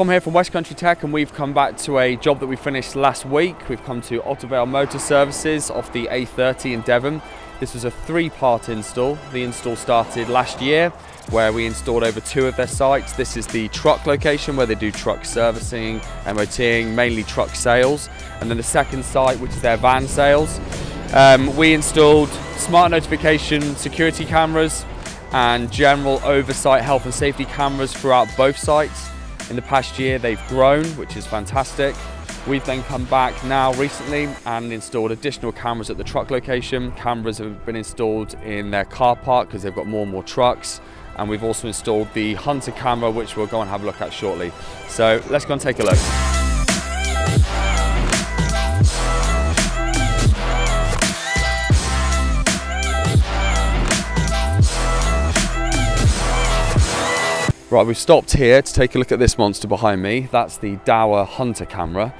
Tom here from West Country Tech, and we've come back to a job that we finished last week. We've come to Ottervale Motor Services off the A30 in Devon. This was a three-part install. The install started last year where we installed over two of their sites. This is the truck location where they do truck servicing, MOTing, mainly truck sales. And then the second site, which is their van sales. We installed smart notification security cameras and general oversight health and safety cameras throughout both sites. In the past year they've grown, which is fantastic. We've then come back now recently and installed additional cameras at the truck location. Cameras have been installed in their car park because they've got more and more trucks. And we've also installed the Hunter camera, which we'll go and have a look at shortly. So let's go and take a look. Right, we've stopped here to take a look at this monster behind me. That's the Dahua Hunter camera.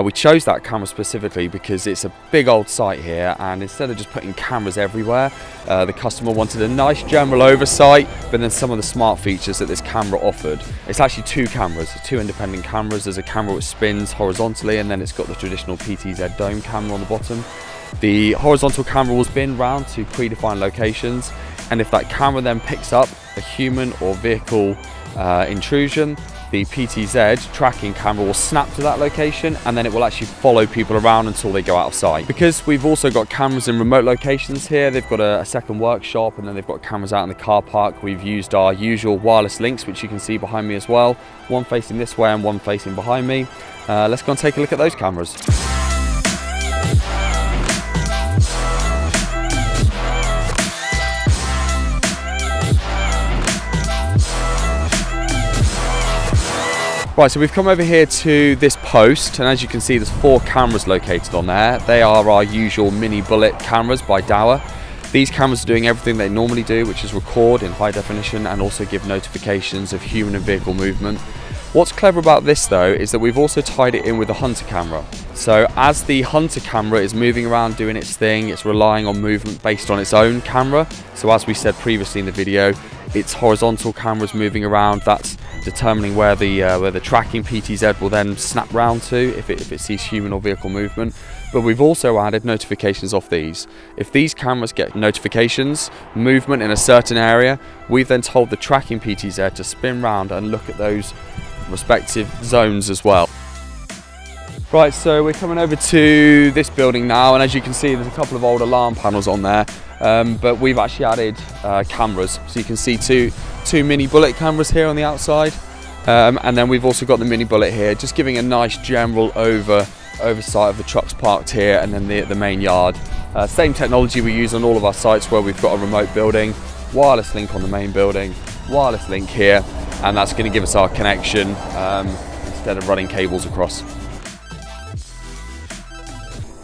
We chose that camera specifically because it's a big old site here, and instead of just putting cameras everywhere, the customer wanted a nice general oversight, but then some of the smart features that this camera offered. It's actually two cameras, two independent cameras. There's a camera which spins horizontally, and then it's got the traditional PTZ dome camera on the bottom. The horizontal camera will spin round to predefined locations, and if that camera then picks up a human or vehicle intrusion, the PTZ tracking camera will snap to that location, and then it will actually follow people around until they go out of sight. Because we've also got cameras in remote locations here, they've got a second workshop, and then they've got cameras out in the car park. We've used our usual wireless links, which you can see behind me as well, one facing this way and one facing behind me. Let's go and take a look at those cameras. Right, so we've come over here to this post, and as you can see there's four cameras located on there. They are our usual mini bullet cameras by Dahua. These cameras are doing everything they normally do, which is record in high definition and also give notifications of human and vehicle movement. What's clever about this though is that we've also tied it in with the Hunter camera. So as the Hunter camera is moving around doing its thing, it's relying on movement based on its own camera. So as we said previously in the video, its horizontal camera's moving around, that's determining where the tracking PTZ will then snap round to if it sees human or vehicle movement. But we've also added notifications off these. If these cameras get notifications, movement in a certain area, we've then told the tracking PTZ to spin round and look at those respective zones as well. Right, so we're coming over to this building now, and as you can see there's a couple of old alarm panels on there, but we've actually added cameras. So you can see two mini bullet cameras here on the outside, and then we've also got the mini bullet here, just giving a nice general oversight of the trucks parked here and then the main yard. Same technology we use on all of our sites where we've got a remote building, wireless link on the main building, wireless link here, and that's going to give us our connection instead of running cables across.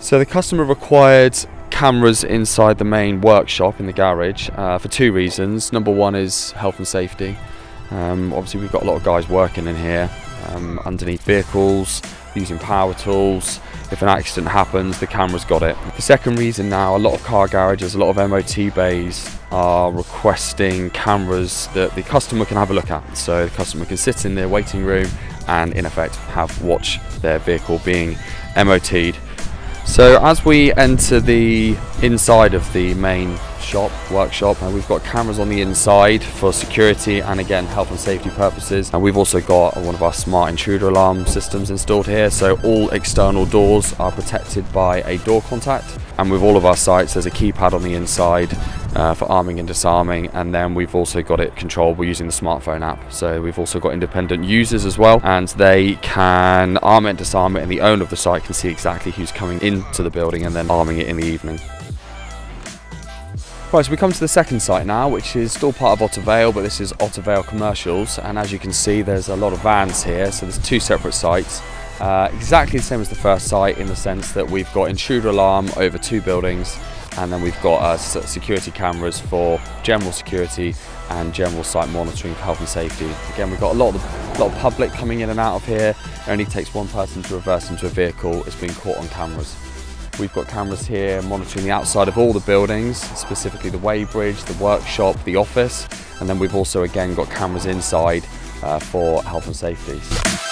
So the customer required cameras inside the main workshop in the garage for two reasons. Number one is health and safety. Obviously we've got a lot of guys working in here underneath vehicles, using power tools. If an accident happens, the camera's got it. The second reason now, a lot of car garages, a lot of MOT bays are requesting cameras that the customer can have a look at. So the customer can sit in their waiting room and in effect watch their vehicle being MOT'd. So as we enter the inside of the main shop, workshop, and we've got cameras on the inside for security and again health and safety purposes, and we've also got one of our smart intruder alarm systems installed here, so all external doors are protected by a door contact, and with all of our sites there's a keypad on the inside for arming and disarming, and then we've also got it controlled. We're using the smartphone app, so we've also got independent users as well, and they can arm it and disarm it, and the owner of the site can see exactly who's coming into the building and then arming it in the evening. Right, so we come to the second site now, which is still part of Ottervale, but this is Ottervale Commercials, and as you can see there's a lot of vans here, so there's two separate sites. Exactly the same as the first site in the sense that we've got intruder alarm over two buildings, and then we've got security cameras for general security and general site monitoring for health and safety. Again, we've got a lot of public coming in and out of here. It only takes one person to reverse into a vehicle, it's been caught on cameras. We've got cameras here monitoring the outside of all the buildings, specifically the weighbridge, the workshop, the office, and then we've also again got cameras inside for health and safety.